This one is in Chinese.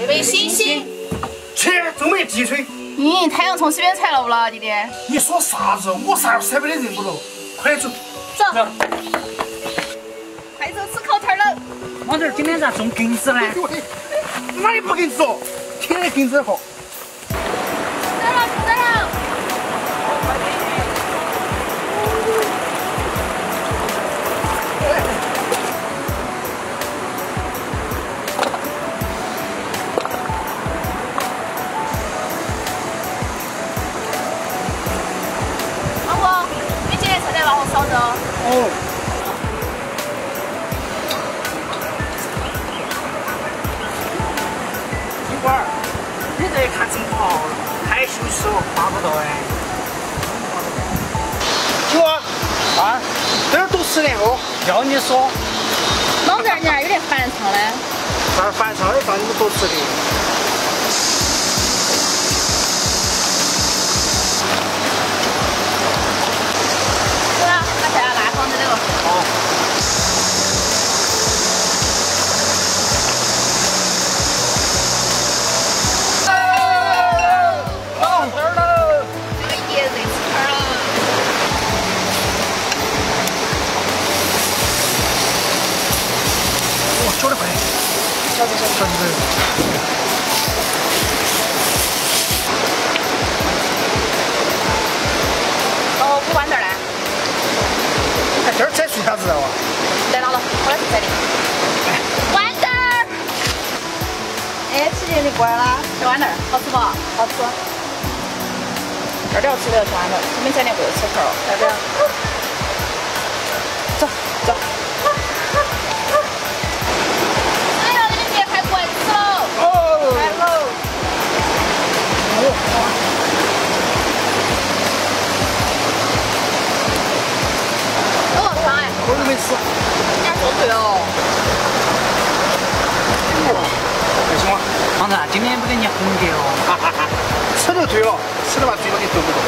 一位星星，切，真没滴水。咦，太阳从西边踩楼了，弟弟。你说啥子？我啥时候踩没得人不咯？快走，走，快走，吃烤腿了。王婶，今天咋种梗子呢？哪里不梗子哦？天天梗子好。不得了，不得了。哎 哦。金花儿，你这看真好，太羞耻了，拿不到哎。金花儿，啊，这儿多吃点哦。要你说。老点儿，你还有点反常嘞。咋反常嘞？让你们多吃点。 哦，不管这儿嘞。哎，这儿才算啥子哦？来拿了，我来去摘的。豌豆儿。哎，吃点的过来啦，吃豌豆儿，好吃不？好吃。这儿要吃的要吃豌豆儿，你们家里不要吃头，要不要？走走。 我都没吃，人家做对哦。为什么？王子，今天不给你红的哦。吃都对了，吃了吧，嘴巴里都不动。